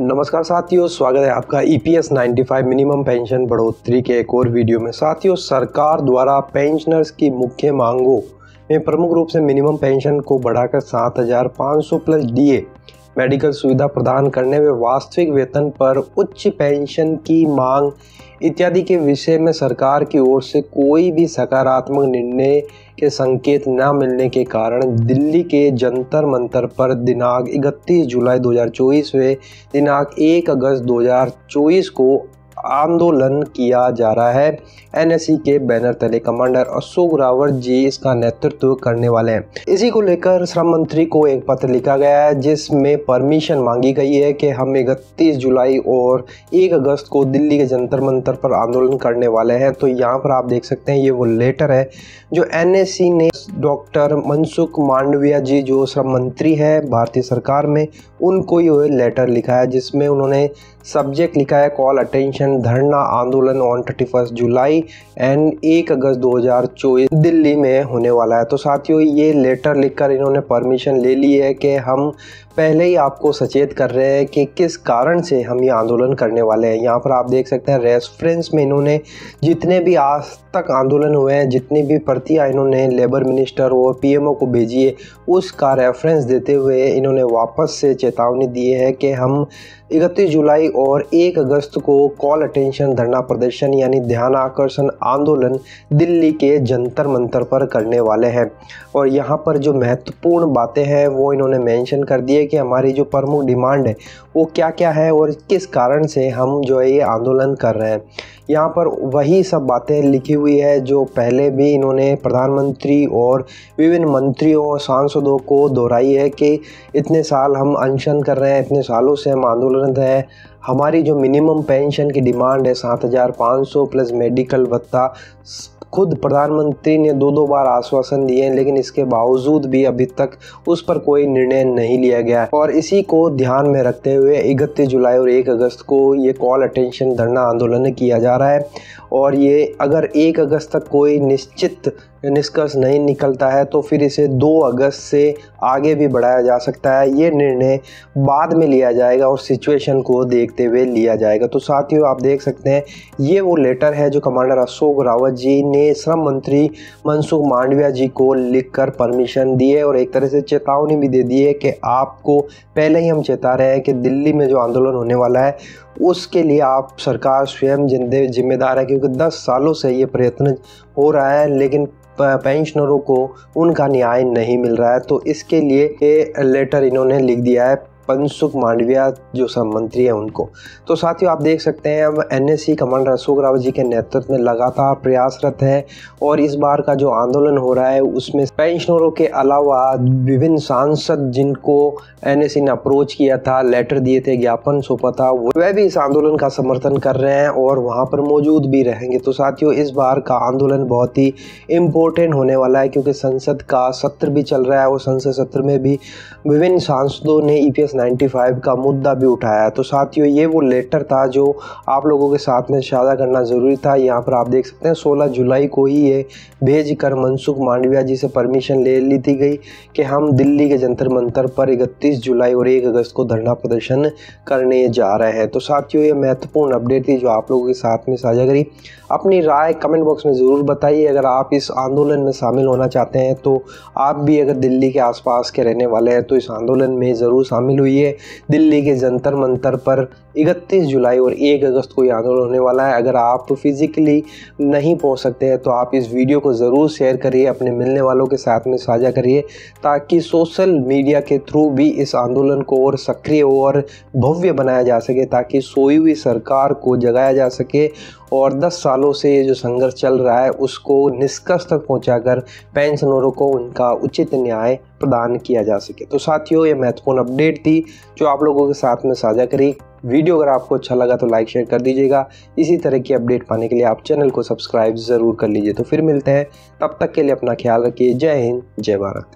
नमस्कार साथियों, स्वागत है आपका EPS 95 मिनिमम पेंशन बढ़ोतरी के एक और वीडियो में। साथियों, सरकार द्वारा पेंशनर्स की मुख्य मांगों में प्रमुख रूप से मिनिमम पेंशन को बढ़ाकर 7,500 प्लस DA मेडिकल सुविधा प्रदान करने में वास्तविक वेतन पर उच्च पेंशन की मांग इत्यादि के विषय में सरकार की ओर से कोई भी सकारात्मक निर्णय के संकेत न मिलने के कारण दिल्ली के जंतर मंतर पर दिनांक 31 जुलाई 2024 व दिनांक 1 अगस्त 2024 को आंदोलन किया जा रहा है। NSC के बैनर तले कमांडर अशोक रावत जी इसका नेतृत्व करने वाले हैं। इसी को लेकर श्रम मंत्री को एक पत्र लिखा गया है जिसमें परमिशन मांगी गई है कि हम 31 जुलाई और 1 अगस्त को दिल्ली के जंतर मंतर पर आंदोलन करने वाले हैं। तो यहाँ पर आप देख सकते हैं, ये वो लेटर है जो NSC ने डॉक्टर मनसुख मांडविया जी जो श्रम मंत्री है भारतीय सरकार में, उनको ये लेटर लिखा है जिसमें उन्होंने सब्जेक्ट लिखा है कॉल अटेंशन धरना आंदोलन on 31 July and 1 August 2024 Delhi में होने वाला है। तो साथियों, ये लेटर लिखकर इन्होंने परमिशन ले ली है कि हम पहले ही आपको सचेत कर रहे हैं कि किस कारण से हम ये आंदोलन करने वाले हैं। यहाँ पर आप देख सकते हैं रेफरेंस में इन्होंने जितने भी आज तक आंदोलन हुए हैं, जितनी भी प्रतियां इन्होंने लेबर मिनिस्टर और PMO को भेजी है, उसका रेफरेंस देते हुए इन्होंने वापस से चेतावनी दी है कि हम 31 जुलाई और 1 अगस्त को कॉल अटेंशन धरना प्रदर्शन यानी ध्यान आकर्षण आंदोलन दिल्ली के जंतर मंतर पर करने वाले हैं। और यहाँ पर जो महत्वपूर्ण बातें हैं वो इन्होंने मेंशन कर दिए कि हमारी जो प्रमुख डिमांड है वो क्या क्या है और किस कारण से हम जो है ये आंदोलन कर रहे हैं। यहाँ पर वही सब बातें लिखी हुई है जो पहले भी इन्होंने प्रधानमंत्री और विभिन्न मंत्रियों और सांसदों को दोहराई है कि इतने साल हम अनशन कर रहे हैं, इतने सालों से हम आंदोलन है, हमारी जो मिनिमम पेंशन की डिमांड है 7,500 प्लस मेडिकल भत्ता। खुद प्रधानमंत्री ने 2-2 बार आश्वासन दिए हैं लेकिन इसके बावजूद भी अभी तक उस पर कोई निर्णय नहीं लिया गया है। और इसी को ध्यान में रखते हुए 31 जुलाई और 1 अगस्त को ये कॉल अटेंशन धरना आंदोलन किया जा रहा है। और ये अगर 1 अगस्त तक कोई निश्चित निष्कर्ष नहीं निकलता है तो फिर इसे 2 अगस्त से आगे भी बढ़ाया जा सकता है। ये निर्णय बाद में लिया जाएगा और सिचुएशन को देखते हुए लिया जाएगा। तो साथियों, आप देख सकते हैं ये वो लेटर है जो कमांडर अशोक रावत जी ने श्रम मंत्री मनसुख मांडविया जी को लिखकर परमिशन दी है और एक तरह से चेतावनी भी दे दी है कि आपको पहले ही हम चेता रहे हैं कि दिल्ली में जो आंदोलन होने वाला है उसके लिए आप सरकार स्वयं जिम्मेदार है, क्योंकि 10 सालों से ये प्रयत्न हो रहा है लेकिन पेंशनरों को उनका न्याय नहीं मिल रहा है। तो इसके लिए ये लेटर इन्होंने लिख दिया है मनसुख मांडविया जो श्रम मंत्री है उनको। तो साथियों, आप देख सकते हैं अब NSC कमांडर अशोक रावत जी के नेतृत्व में लगातार प्रयासरत है और इस बार का जो आंदोलन हो रहा है उसमें पेंशनरों के अलावा विभिन्न सांसद जिनको NSC ने अप्रोच किया था, लेटर दिए थे, ज्ञापन सौंपा था, वह भी इस आंदोलन का समर्थन कर रहे हैं और वहाँ पर मौजूद भी रहेंगे। तो साथियों, इस बार का आंदोलन बहुत ही इम्पोर्टेंट होने वाला है क्योंकि संसद का सत्र भी चल रहा है और संसद सत्र में भी विभिन्न सांसदों ने EPS 95 का मुद्दा भी उठाया। तो साथियों, ये वो लेटर था जो आप लोगों के साथ में साझा करना ज़रूरी था। यहाँ पर आप देख सकते हैं 16 जुलाई को ही ये भेज कर मनसुख मांडविया जी से परमिशन ले ली थी गई कि हम दिल्ली के जंतर मंतर पर 31 जुलाई और 1 अगस्त को धरना प्रदर्शन करने जा रहे हैं। तो साथियों, ये महत्वपूर्ण अपडेट थी जो आप लोगों के साथ में साझा करी। अपनी राय कमेंट बॉक्स में ज़रूर बताइए। अगर आप इस आंदोलन में शामिल होना चाहते हैं तो आप भी अगर दिल्ली के आसपास के रहने वाले हैं तो इस आंदोलन में ज़रूर शामिल। ये दिल्ली के जंतर मंतर पर 31 जुलाई और 1 अगस्त को यह आंदोलन होने वाला है। अगर आप फिजिकली नहीं पहुंच सकते हैं तो आप इस वीडियो को ज़रूर शेयर करिए, अपने मिलने वालों के साथ में साझा करिए ताकि सोशल मीडिया के थ्रू भी इस आंदोलन को और सक्रिय और भव्य बनाया जा सके, ताकि सोई हुई सरकार को जगाया जा सके और 10 सालों से ये जो संघर्ष चल रहा है उसको निष्कर्ष तक पहुँचाकर पेंशनरों को उनका उचित न्याय प्रदान किया जा सके। तो साथियों, ये महत्वपूर्ण अपडेट थी जो आप लोगों के साथ में साझा करी। वीडियो अगर आपको अच्छा लगा तो लाइक शेयर कर दीजिएगा। इसी तरह की अपडेट पाने के लिए आप चैनल को सब्सक्राइब ज़रूर कर लीजिए। तो फिर मिलते हैं, तब तक के लिए अपना ख्याल रखिए। जय हिंद, जय भारत।